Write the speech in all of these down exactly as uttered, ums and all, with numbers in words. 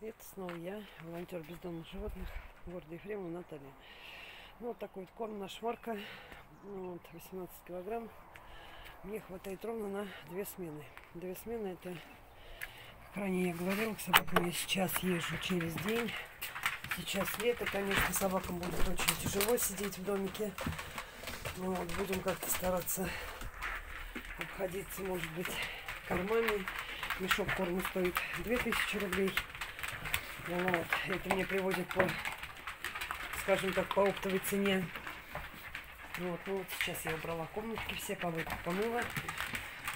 Это снова я, волонтер бездомных животных города Ефремова Наталья. Ну, вот такой вот корм на шварка, вот, восемнадцать килограмм. Мне хватает ровно на две смены. Две смены — это, как ранее я говорила, к собакам я сейчас езжу через день. Сейчас лето, конечно, собакам будет очень тяжело сидеть в домике. Ну, вот, будем как-то стараться обходиться, может быть, кормами. Мешок корма стоит две тысячи рублей. Вот. Это мне приводит по, скажем так, по оптовой цене. Вот, ну вот сейчас я убрала комнатки, все помыла, помыла.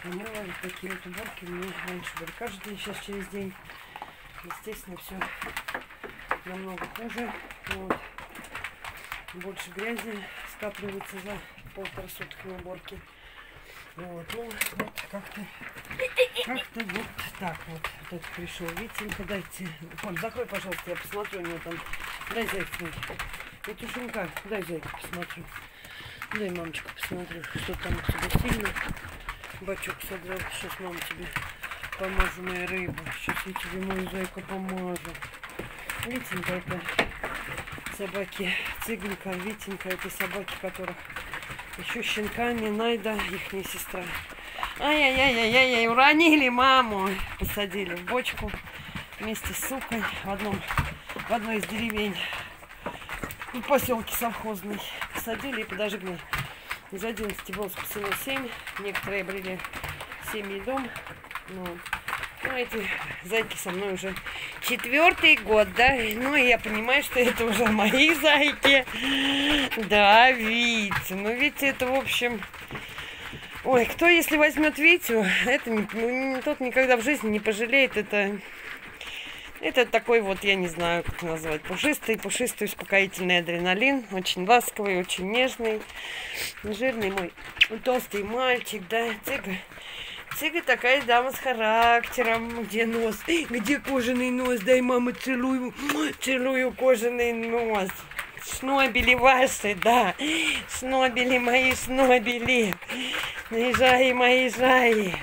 Помыла вот такие вот уборки. Мне раньше были каждый день, сейчас через день. Естественно, все намного хуже. Вот. Больше грязи скапливается за полтора суток на уборке. Вот, ну вот как-то как-то вот так вот. Вот это пришел Витенька, дайте. Коль, закрой, пожалуйста, я посмотрю у него там. Дай зайку. Петушенька, дай зайку посмотрю. Дай, мамочка, посмотрю, что там у тебя сильно. Бачок содрал. Сейчас, мама, тебе помажу мою рыбу. Сейчас я тебе мою зайку помажу. Витенька — это собаки Цыгонька. Витенька — это собаки, которых еще щенками Найда, ихняя сестра. Ай-яй-яй-яй-яй, уронили маму. Посадили в бочку вместе с сукой в, одном, в одной из деревень, в поселке совхозной. Посадили и подожгли. Из одиннадцати было спасено семь. Некоторые обрели семьи и дом. Но, ну, эти зайки со мной уже четвертый год, да? Ну, и я понимаю, что это уже мои зайки. Да, Витя. Ну, Витя — это, в общем... Ой, кто, если возьмет Витю, это не, тот никогда в жизни не пожалеет. Это, это такой вот, я не знаю, как назвать, пушистый, пушистый успокоительный адреналин. Очень ласковый, очень нежный, жирный мой толстый мальчик, да, Цыга. Цыга такая дама с характером. Где нос? Где кожаный нос? Дай, мама, целую, целую кожаный нос. Шнобели ваши, да. Шнобели мои, шнобели. Наезжай, мои жаи.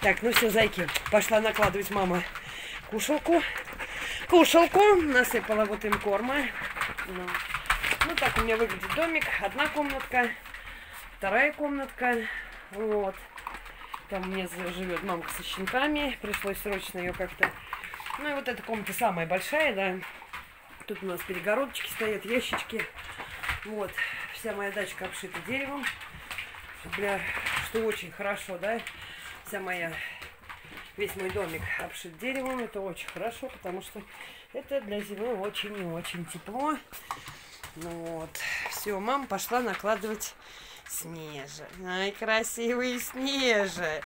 Так, ну все, зайки. Пошла накладывать мама кушалку. Кушалку. Насыпала вот им корма. Ну, ну так у меня выглядит домик. Одна комнатка. Вторая комнатка. Вот. Там у меня живет мамка со щенками. Пришлось срочно ее как-то... Ну и вот эта комната самая большая, да. Тут у нас перегородочки стоят, ящички. Вот. Вся моя дачка обшита деревом. Для... Что очень хорошо, да? Вся моя... Весь мой домик обшит деревом. Это очень хорошо, потому что это для зимы очень и очень тепло. Вот. Все, мама пошла накладывать снежи. Ай, красивые снежи.